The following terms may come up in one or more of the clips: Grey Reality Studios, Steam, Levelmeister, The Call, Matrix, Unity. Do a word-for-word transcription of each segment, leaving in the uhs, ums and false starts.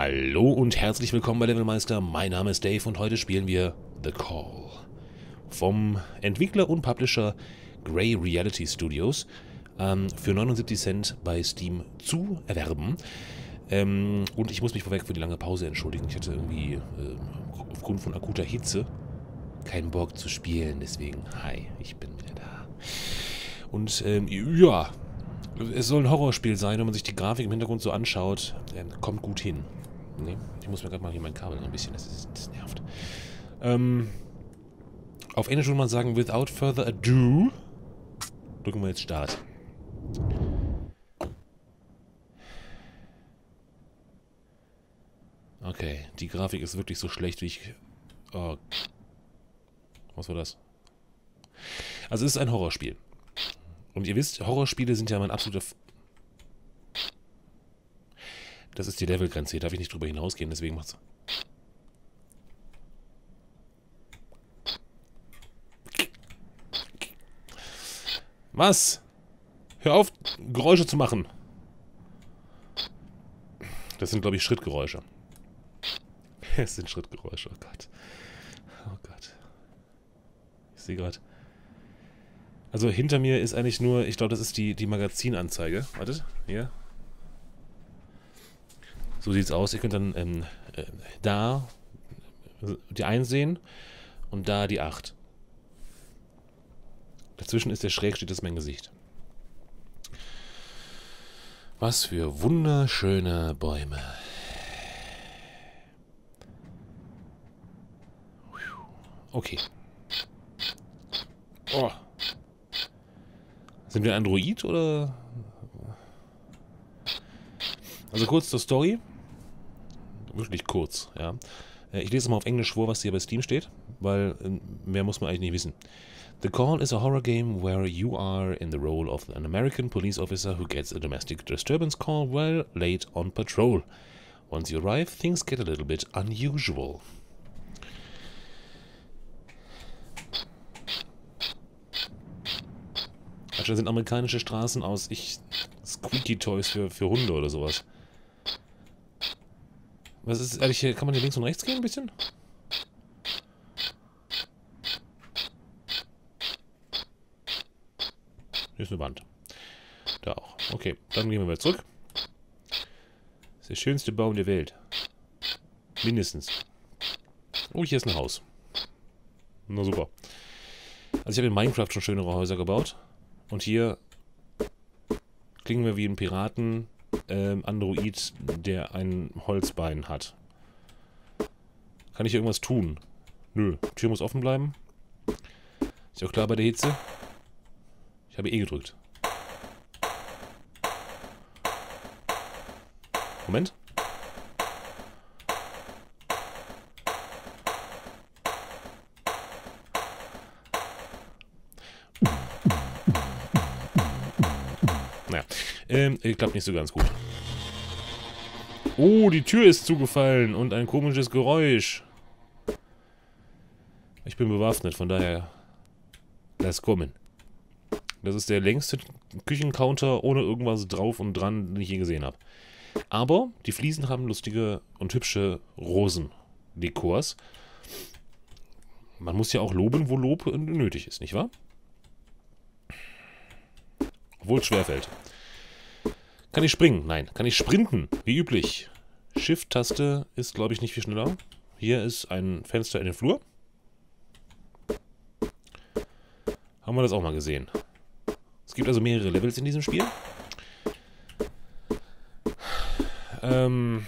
Hallo und herzlich willkommen bei Levelmeister, mein Name ist Dave und heute spielen wir The Call. Vom Entwickler und Publisher Grey Reality Studios ähm, für neunundsiebzig Cent bei Steam zu erwerben. Ähm, und ich muss mich vorweg für die lange Pause entschuldigen, ich hatte irgendwie äh, aufgrund von akuter Hitze keinen Bock zu spielen, deswegen hi, ich bin wieder da. Und ähm, ja, es soll ein Horrorspiel sein, wenn man sich die Grafik im Hintergrund so anschaut, äh, kommt gut hin. Nee, ich muss mir gerade mal hier mein Kabel ein bisschen, das, ist, das nervt. Ähm, auf Englisch würde man sagen, without further ado, drücken wir jetzt Start. Okay, die Grafik ist wirklich so schlecht, wie ich... Oh. Was war das? Also es ist ein Horrorspiel. Und ihr wisst, Horrorspiele sind ja mein absoluter... F das ist die Levelgrenze, hier darf ich nicht drüber hinausgehen, deswegen macht's... Was? Hör auf, Geräusche zu machen! Das sind, glaube ich, Schrittgeräusche. Es sind Schrittgeräusche, oh Gott. Oh Gott. Ich sehe gerade... Also hinter mir ist eigentlich nur, ich glaube, das ist die, die Magazinanzeige. Wartet, hier. So sieht's aus. Ihr könnt dann ähm, äh, da die eins sehen und da die acht. Dazwischen ist der Schrägstrich, das ist mein Gesicht. Was für wunderschöne Bäume. Okay. Oh. Sind wir ein Android oder? Also kurz zur Story. Wirklich kurz, ja. Ich lese mal auf Englisch vor, was hier bei Steam steht, weil mehr muss man eigentlich nicht wissen. The Call is a horror game where you are in the role of an American police officer who gets a domestic disturbance call while late on patrol. Once you arrive, things get a little bit unusual. Das sind amerikanische Straßen aus ich Squeaky Toys für, für Hunde oder sowas. Was ist ehrlich, kann man hier links und rechts gehen ein bisschen? Hier ist eine Wand. Da auch. Okay, dann gehen wir mal zurück. Das ist der schönste Baum der Welt. Mindestens. Oh, hier ist ein Haus. Na super. Also ich habe in Minecraft schon schönere Häuser gebaut. Und hier klingen wir wie ein Piraten, ähm, Android, der ein Holzbein hat. Kann ich hier irgendwas tun? Nö, die Tür muss offen bleiben. Ist ja auch klar bei der Hitze. Ich habe E gedrückt. Moment. Ähm, klappt nicht so ganz gut. Oh, die Tür ist zugefallen und ein komisches Geräusch. Ich bin bewaffnet, von daher... Lass kommen. Das ist der längste Küchencounter ohne irgendwas drauf und dran, den ich je gesehen habe. Aber die Fliesen haben lustige und hübsche Rosendekors. Man muss ja auch loben, wo Lob nötig ist, nicht wahr? Obwohl es schwerfällt. Kann ich springen? Nein. Kann ich sprinten? Wie üblich. Shift-Taste ist, glaube ich, nicht viel schneller. Hier ist ein Fenster in den Flur. Haben wir das auch mal gesehen. Es gibt also mehrere Levels in diesem Spiel. Ähm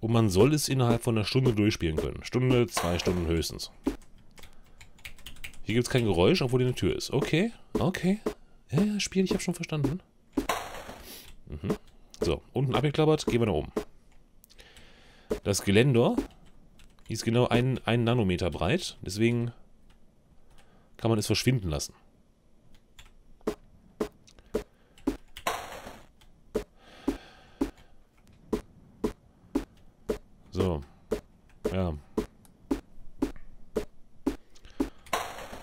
Und man soll es innerhalb von einer Stunde durchspielen können. Stunde, zwei Stunden höchstens. Hier gibt es kein Geräusch, obwohl hier eine Tür ist. Okay, okay. Ja, ja, Spiel, ich habe schon verstanden. Mhm. So, unten abgeklappert, gehen wir nach oben. Das Geländer ist genau ein, ein Nanometer breit, deswegen kann man es verschwinden lassen. So, ja.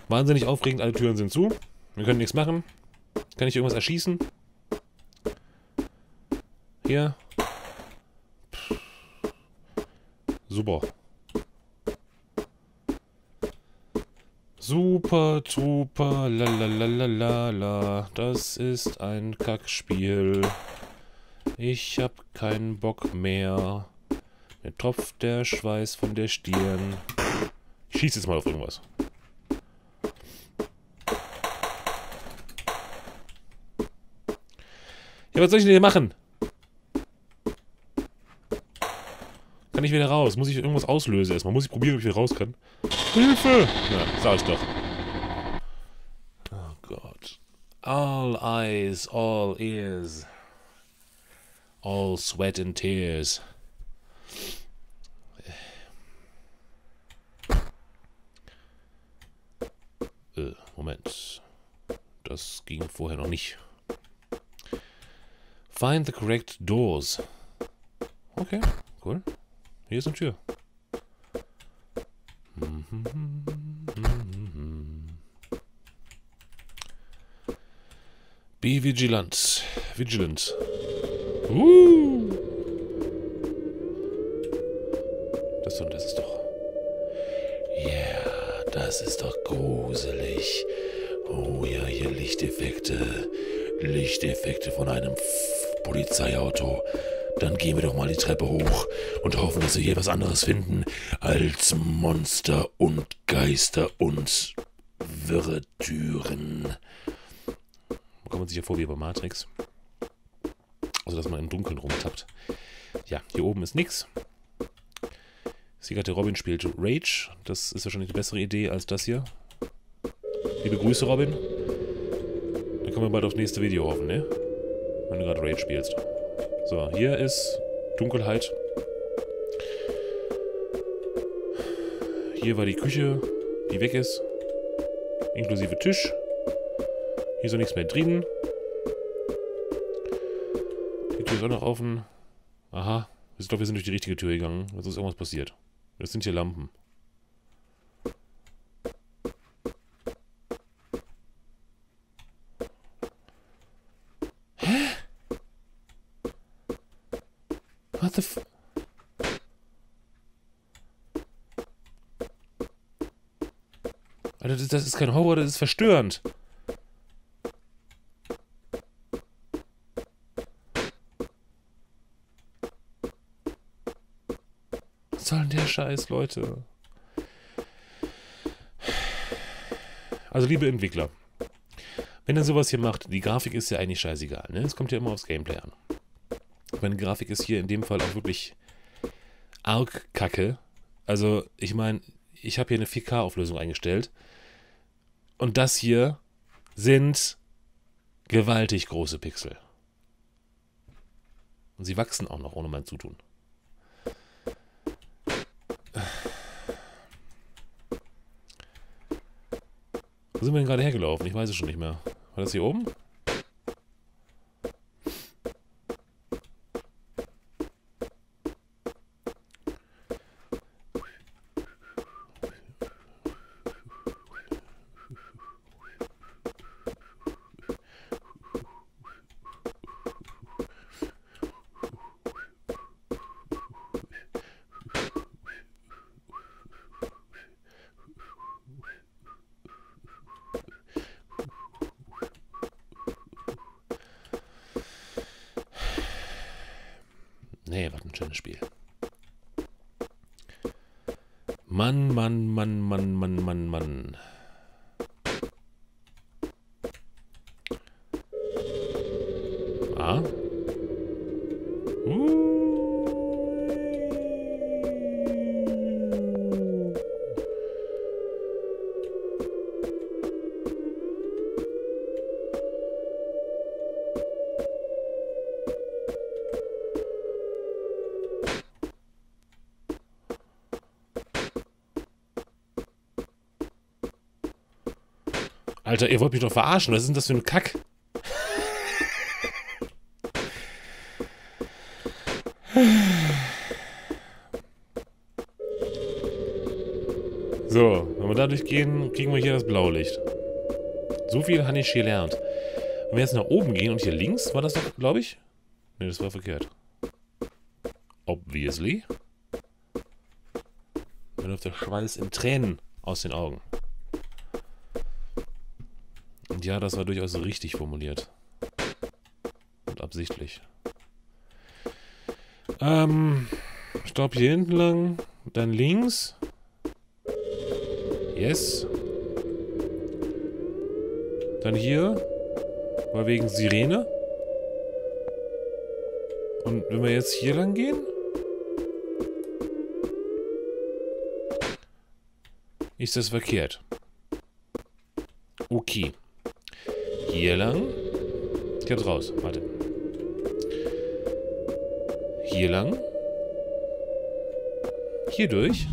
Wahnsinnig aufregend, alle Türen sind zu. Wir können nichts machen. Kann ich irgendwas erschießen? Hier. Super. Super, super, la la la la la la. Das ist ein Kackspiel. Ich hab keinen Bock mehr. Mir tropft der Schweiß von der Stirn. Ich schieß jetzt mal auf irgendwas. Ja, was soll ich denn hier machen? Kann ich wieder raus? Muss ich irgendwas auslösen erstmal? Muss ich probieren, ob ich wieder raus kann? Hilfe! Na, sag ich doch. Oh Gott. All eyes, all ears. All sweat and tears. Äh, Moment. Das ging vorher noch nicht. Find the correct doors. Okay, cool. Hier ist eine Tür. Be vigilant. Vigilant. Uh. Das und das ist doch... Ja, yeah, das ist doch gruselig. Oh ja, hier Lichteffekte. Lichteffekte von einem Polizeiauto. Dann gehen wir doch mal die Treppe hoch und hoffen, dass wir hier was anderes finden als Monster und Geister und wirre Türen. Da kommt man sich ja vor wie bei Matrix. Also, dass man im Dunkeln rumtappt. Ja, hier oben ist nix. Siegerte Robin spielt Rage. Das ist wahrscheinlich eine bessere Idee als das hier. Liebe Grüße, Robin. Dann können wir bald aufs nächste Video hoffen, ne? Wenn du gerade Rage spielst. So, hier ist Dunkelheit. Hier war die Küche, die weg ist. Inklusive Tisch. Hier ist auch nichts mehr drin. Die Tür ist auch noch offen. Aha. Ich glaube, wir sind durch die richtige Tür gegangen. Also ist irgendwas passiert. Das sind hier Lampen. What the f... Alter, das, das ist kein Horror, das ist verstörend. Was soll denn der Scheiß, Leute? Also, liebe Entwickler, wenn ihr sowas hier macht, die Grafik ist ja eigentlich scheißegal, ne? Es kommt ja immer aufs Gameplay an. Meine Grafik ist hier in dem Fall auch wirklich arg kacke. Also, ich meine, ich habe hier eine vier K-Auflösung eingestellt. Und das hier sind gewaltig große Pixel. Und sie wachsen auch noch ohne mein Zutun. Wo sind wir denn gerade hergelaufen? Ich weiß es schon nicht mehr. War das hier oben? Nee, was ein schönes Spiel. Mann, Mann, Mann, Mann, Mann, Mann, Mann. Ah? Uh. Alter, ihr wollt mich doch verarschen. Was ist denn das für ein Kack? So, wenn wir da durchgehen, kriegen wir hier das Blaulicht. So viel habe ich gelernt. Wenn wir jetzt nach oben gehen und hier links, war das doch, glaube ich? Ne, das war verkehrt. Obviously. verläuft der Schweiß in Tränen aus den Augen. Und ja, das war durchaus richtig formuliert. Und absichtlich. Ähm, stopp hier hinten lang. Dann links. Yes. Dann hier. Mal wegen Sirene. Und wenn wir jetzt hier lang gehen? Ist das verkehrt? Okay. Hier lang. Ich hab's raus. Warte. Hier lang. Hier durch.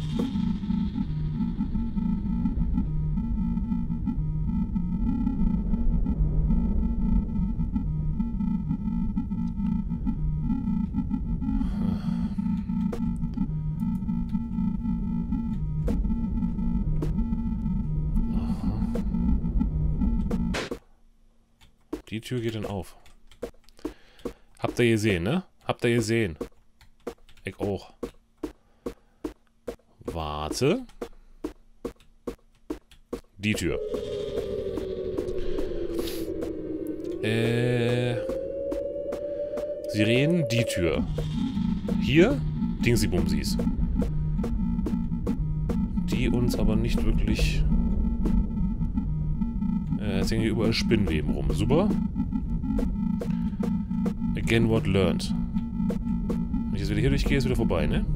Die Tür geht dann auf. Habt ihr gesehen, ne? Habt ihr gesehen? Ich auch. Warte. Die Tür. Äh. Sirenen, die Tür. Hier, Dingsy-Bumsies. Die uns aber nicht wirklich... Jetzt hängen hier überall Spinnweben rum. Super. Again what learned. Wenn ich jetzt wieder hier durchgehe, ist wieder vorbei, ne?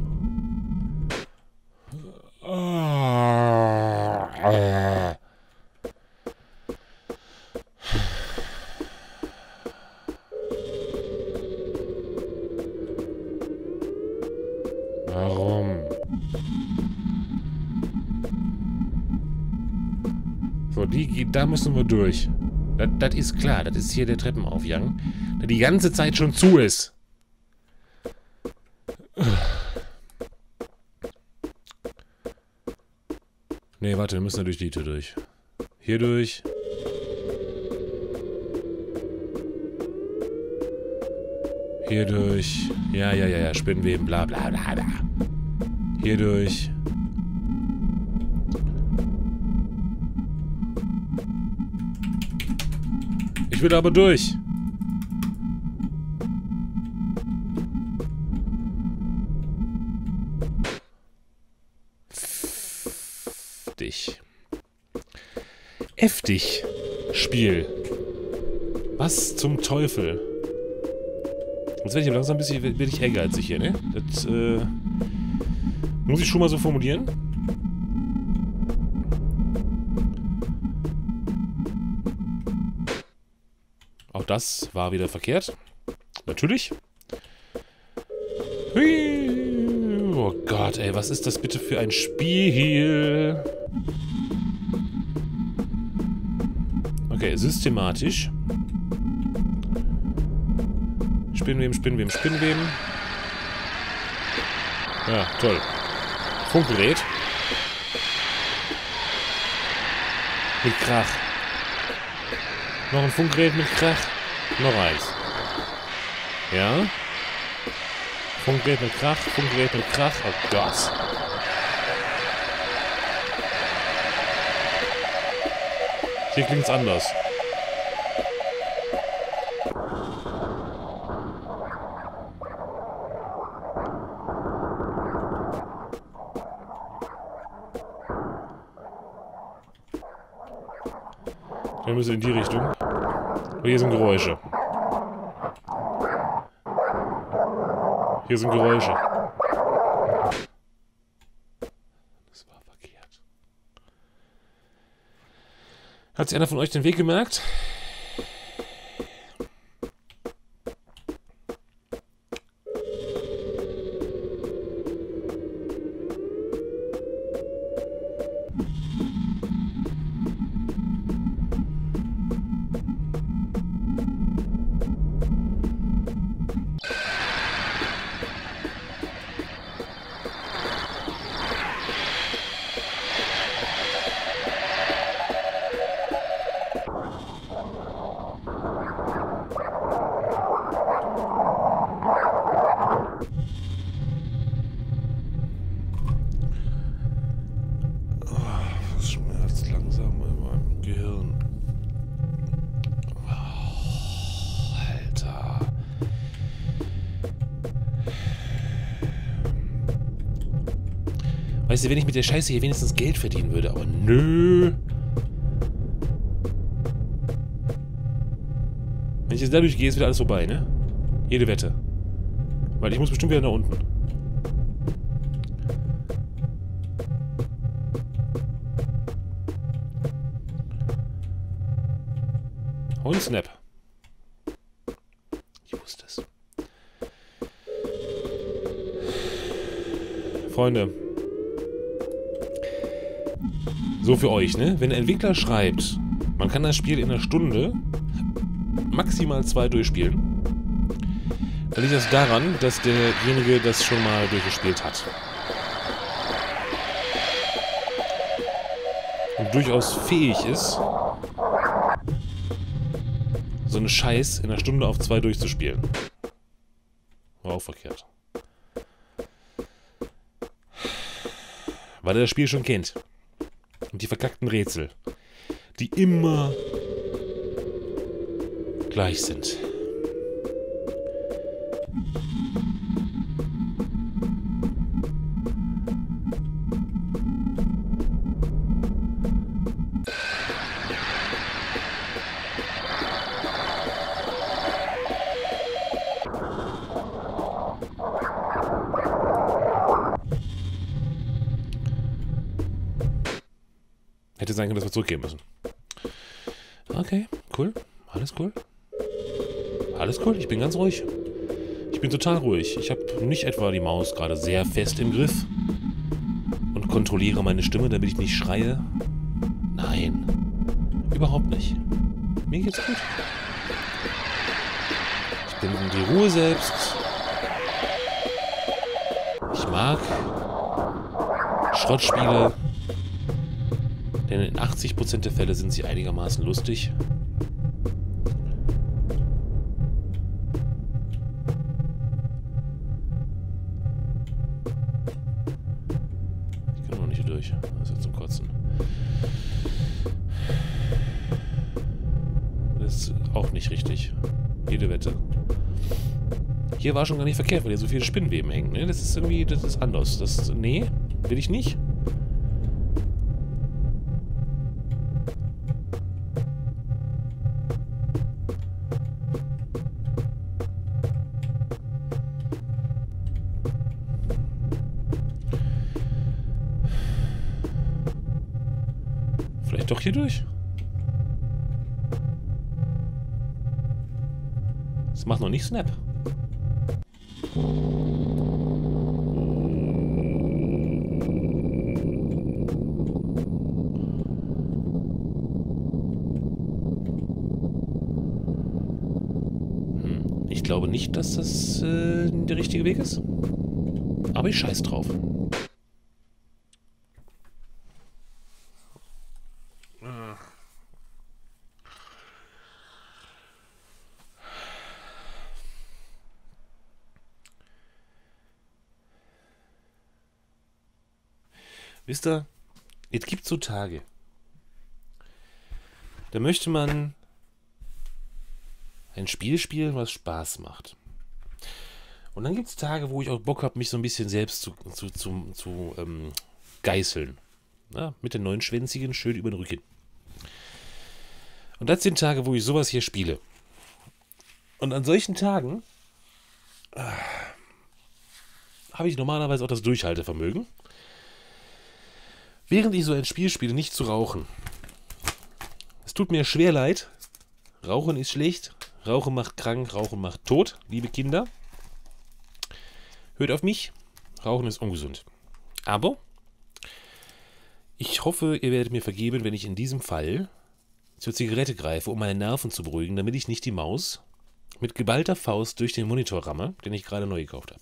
Warum? So, die, da müssen wir durch. Das, das ist klar. Das ist hier der Treppenaufgang, der die ganze Zeit schon zu ist. Ne, warte, wir müssen da durch die Tür durch. Hier durch. Hier durch. Ja, ja, ja, ja. Spinnenweben, bla, bla, bla, bla. Hier durch. Ich will aber durch. Dich. F dich. Spiel. Was zum Teufel? Jetzt werde ich langsam ein bisschen bin ich ehrgeizig hier, ne? Das äh, muss ich schon mal so formulieren. Das war wieder verkehrt. Natürlich. Hui. Oh Gott, ey, was ist das bitte für ein Spiel? Okay, systematisch. Spinnweben, Spinnweben, Spinnweben. Ja, toll. Funkgerät. Mit Krach. Noch ein Funkgerät mit Krach. Noch eins. Ja. Funkgerät mit Krach, Funkgerät mit Krach. Oh Gott. Hier klingt's anders. Wir müssen in die Richtung. Hier sind Geräusche. Hier sind Geräusche. Das war verkehrt. Hat sich einer von euch den Weg gemerkt? Weißt du, wenn ich mit der Scheiße hier wenigstens Geld verdienen würde, aber nö. Wenn ich jetzt dadurch gehe, ist wieder alles vorbei, ne? Jede Wette. Weil ich muss bestimmt wieder nach unten. Und Snap. Ich wusste es. Freunde. So für euch, ne? Wenn ein Entwickler schreibt, man kann das Spiel in einer Stunde maximal zwei durchspielen, dann liegt das daran, dass derjenige das schon mal durchgespielt hat. Und durchaus fähig ist, so einen Scheiß in einer Stunde auf zwei durchzuspielen. War auch verkehrt. Weil er das Spiel schon kennt. Und die verkackten Rätsel, die immer gleich sind. Hätte sein können, dass wir zurückgehen müssen. Okay, cool. Alles cool. Alles cool, ich bin ganz ruhig. Ich bin total ruhig. Ich habe nicht etwa die Maus gerade sehr fest im Griff und kontrolliere meine Stimme, damit ich nicht schreie. Nein, überhaupt nicht. Mir geht's gut. Ich bin in die Ruhe selbst. Ich mag Schrottspiele. Denn in achtzig Prozent der Fälle sind sie einigermaßen lustig. Ich kann noch nicht hier durch. Das ist jetzt zum Kotzen. Das ist auch nicht richtig. Jede Wette. Hier war schon gar nicht verkehrt, weil hier so viele Spinnweben hängen. Ne? Das ist irgendwie, das ist anders. Das, nee, will ich nicht. Doch hier durch. Das macht noch nicht Snap. Hm. Ich glaube nicht, dass das äh, der richtige Weg ist. Aber ich scheiß drauf. Wisst ihr, es gibt so Tage, da möchte man ein Spiel spielen, was Spaß macht. Und dann gibt es Tage, wo ich auch Bock habe, mich so ein bisschen selbst zu, zu, zu, zu ähm, geißeln. Ja, mit den neuen Schwänzigen schön über den Rücken. Und das sind Tage, wo ich sowas hier spiele. Und an solchen Tagen äh, habe ich normalerweise auch das Durchhaltevermögen. Während ich so ein Spiel spiele, nicht zu rauchen. Es tut mir schwer leid. Rauchen ist schlecht. Rauchen macht krank. Rauchen macht tot. Liebe Kinder, hört auf mich. Rauchen ist ungesund. Aber ich hoffe, ihr werdet mir vergeben, wenn ich in diesem Fall zur Zigarette greife, um meine Nerven zu beruhigen, damit ich nicht die Maus mit geballter Faust durch den Monitor ramme, den ich gerade neu gekauft habe.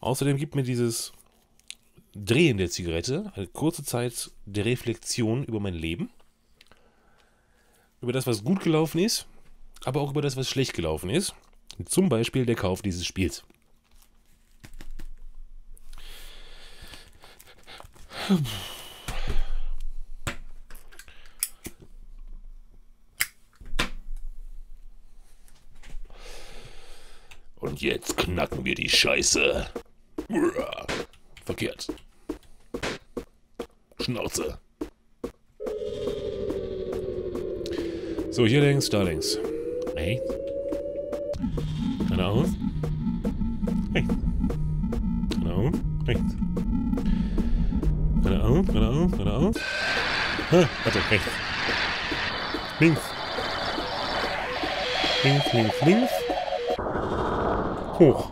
Außerdem gibt mir dieses Drehen der Zigarette eine kurze Zeit der Reflexion über mein Leben. Über das, was gut gelaufen ist, aber auch über das, was schlecht gelaufen ist. Zum Beispiel der Kauf dieses Spiels. Und jetzt knacken wir die Scheiße. Verkehrt. Schnauze. So, hier links, da links. Hey. Genau. Hey. Genau. Rechts. Genau, genau, genau. Ha, warte, rechts. Links. Links, links, links. Hoch.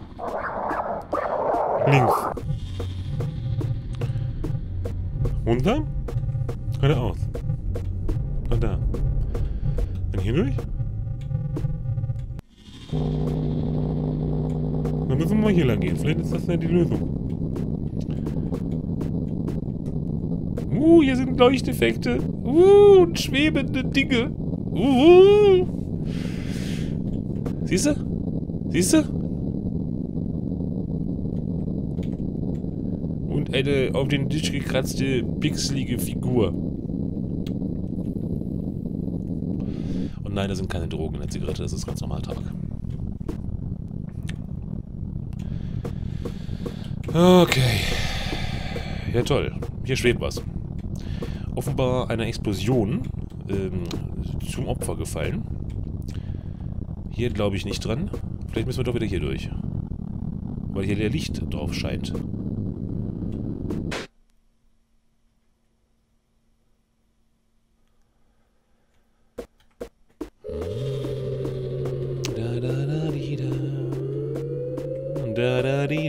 Links. Runter. Geradeaus. Und da. Dann hier durch. Dann müssen wir hier lang gehen. Vielleicht ist das ja die Lösung. Uh, hier sind Leuchteffekte. Uh, und schwebende Dinge. Uh. Siehst du? Siehst du? Und eine auf den Tisch gekratzte, pixelige Figur. Und nein, da sind keine Drogen in der Zigarette, das ist ganz normal Tabak. Okay. Ja, toll. Hier schwebt was. Offenbar einer Explosion ähm, zum Opfer gefallen. Hier glaube ich nicht dran. Vielleicht müssen wir doch wieder hier durch. Weil hier der Licht drauf scheint. Da da da di da. Da da di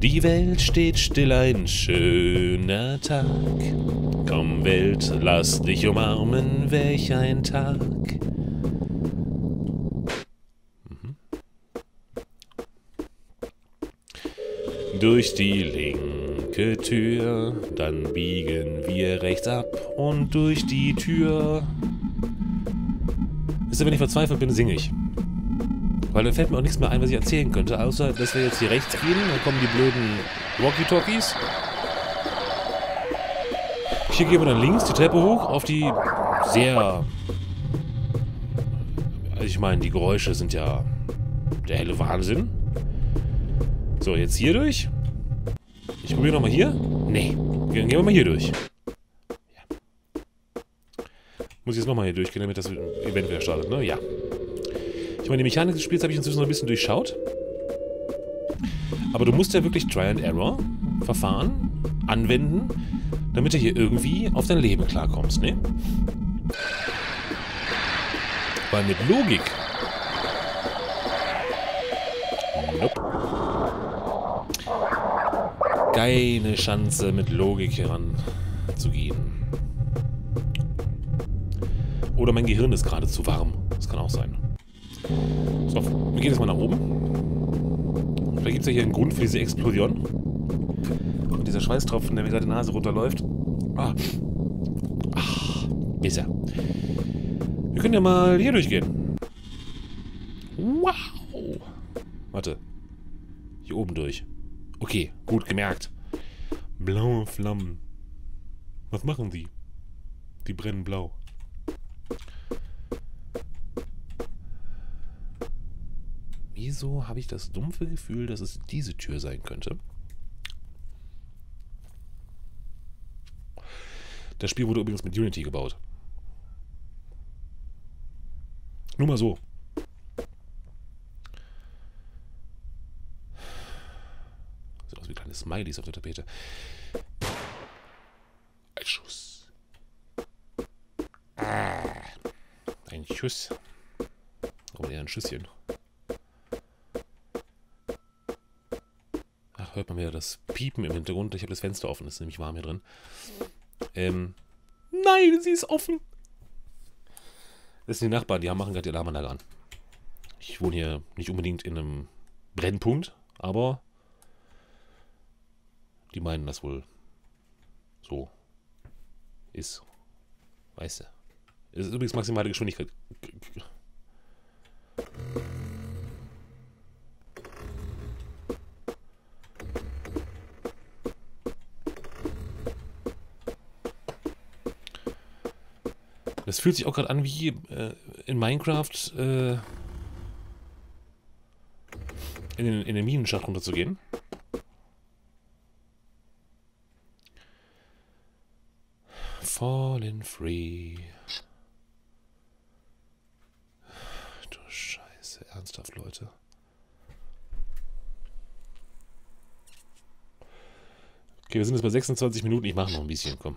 Die Welt steht still, ein schöner Tag. Komm Welt, lass dich umarmen, welch ein Tag. Durch die linke Tür, dann biegen wir rechts ab und durch die Tür. Wisst ihr, wenn ich verzweifelt bin, singe ich. Weil dann fällt mir auch nichts mehr ein, was ich erzählen könnte, außer, dass wir jetzt hier rechts gehen, dann kommen die blöden Walkie-Talkies. Hier gehen wir dann links die Treppe hoch auf die sehr... Also ich meine, die Geräusche sind ja der helle Wahnsinn. So, jetzt hier durch. Ich probiere nochmal hier. Nee, gehen wir mal hier durch. Ja. Muss ich jetzt nochmal hier durchgehen, damit das Event wieder startet, ne? Ja. Ich meine, die Mechanik des Spiels habe ich inzwischen noch ein bisschen durchschaut. Aber du musst ja wirklich Try-and-Error-Verfahren anwenden, damit du hier irgendwie auf dein Leben klarkommst, ne? Weil mit Logik... Nope. Keine Chance, mit Logik heranzugehen. Oder mein Gehirn ist gerade zu warm. Das kann auch sein. So, wir gehen jetzt mal nach oben. Vielleicht gibt es ja hier einen Grund für diese Explosion. Und dieser Schweißtropfen, der mir gerade die Nase runterläuft. Ah. Ach, besser. Wir können ja mal hier durchgehen. Wow. Warte. Hier oben durch. Okay, gut gemerkt. Blaue Flammen. Was machen die? Die brennen blau. Wieso habe ich das dumpfe Gefühl, dass es diese Tür sein könnte? Das Spiel wurde übrigens mit Unity gebaut. Nur mal so. Smileys auf der Tapete. Ein Schuss. Ah, ein Schuss. Aber eher ein Schüsschen. Ach, hört man wieder das Piepen im Hintergrund. Ich habe das Fenster offen, das ist nämlich warm hier drin. Ähm, nein, sie ist offen. Das sind die Nachbarn, die machen gerade die Alarmanlage an. Ich wohne hier nicht unbedingt in einem Brennpunkt, aber... Die meinen das wohl so ist. Weißt du. Es ist übrigens maximale Geschwindigkeit. Das fühlt sich auch gerade an wie äh, in Minecraft äh, in, den, in den Minenschacht runterzugehen. Fallen free. Du Scheiße, ernsthaft, Leute. Okay, wir sind jetzt bei sechsundzwanzig Minuten. Ich mache noch ein bisschen, komm.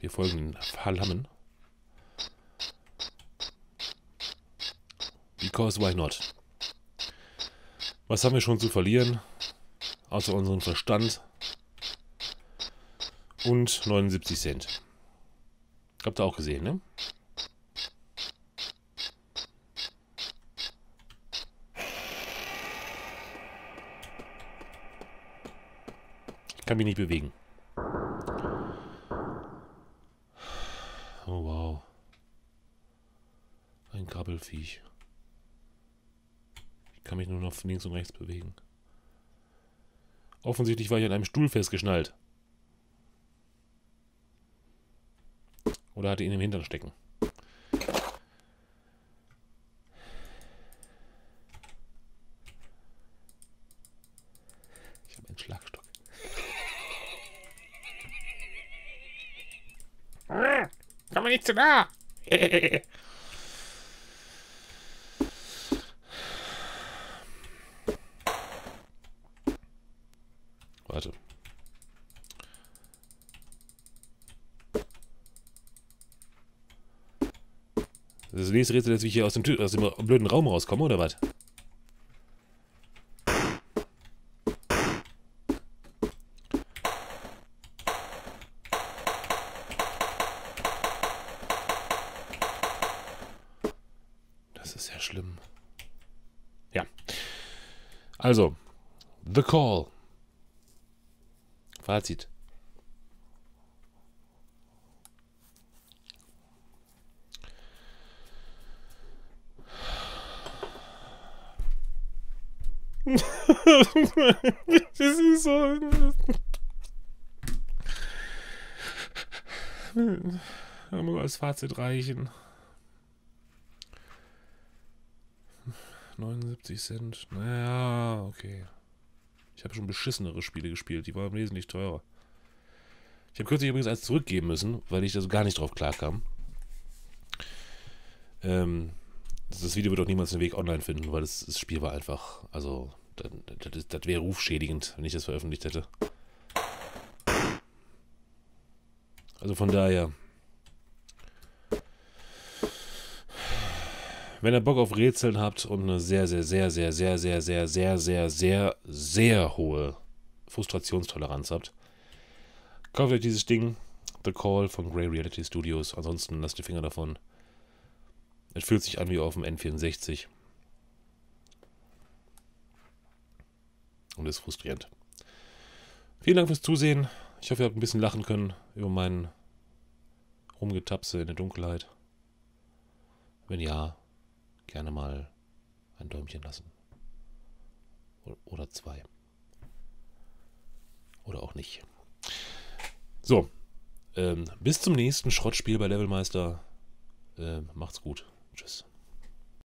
Wir folgen Fallhammen. Because why not? Was haben wir schon zu verlieren? Außer unseren Verstand. Und neunundsiebzig Cent. Habt ihr auch gesehen, ne? Ich kann mich nicht bewegen. Oh, wow. Ein Krabbelfiech. Ich kann mich nur noch links und rechts bewegen. Offensichtlich war ich an einem Stuhl festgeschnallt. Oder hatte ihn im Hintern stecken. Ich habe einen Schlagstock. Komm mir nicht zu nah! Warte. Das nächste Rätsel, dass ich hier aus dem, aus dem blöden Raum rauskomme, oder was? Also, The Call. Fazit. Das ist so... Das muss als Fazit reichen. neunundsiebzig Cent. Naja, okay. Ich habe schon beschissenere Spiele gespielt. Die waren wesentlich teurer. Ich habe kürzlich übrigens eins zurückgeben müssen, weil ich da so gar nicht drauf klarkam. Ähm, das Video wird auch niemals den Weg online finden, weil das, das Spiel war einfach... Also, das, das, das wäre rufschädigend, wenn ich das veröffentlicht hätte. Also von daher... Wenn ihr Bock auf Rätseln habt und eine sehr, sehr, sehr, sehr, sehr, sehr, sehr, sehr, sehr, sehr, sehr hohe Frustrationstoleranz habt, kauft euch dieses Ding, The Call von Grey Reality Studios. Ansonsten lasst die Finger davon. Es fühlt sich an wie auf dem N vierundsechzig. Und ist frustrierend. Vielen Dank fürs Zusehen. Ich hoffe, ihr habt ein bisschen lachen können über meinen Rumgetapse in der Dunkelheit. Wenn ja... gerne mal ein Däumchen lassen. Oder zwei. Oder auch nicht. So. Ähm, bis zum nächsten Schrottspiel bei Levelmeister. Ähm, macht's gut. Tschüss.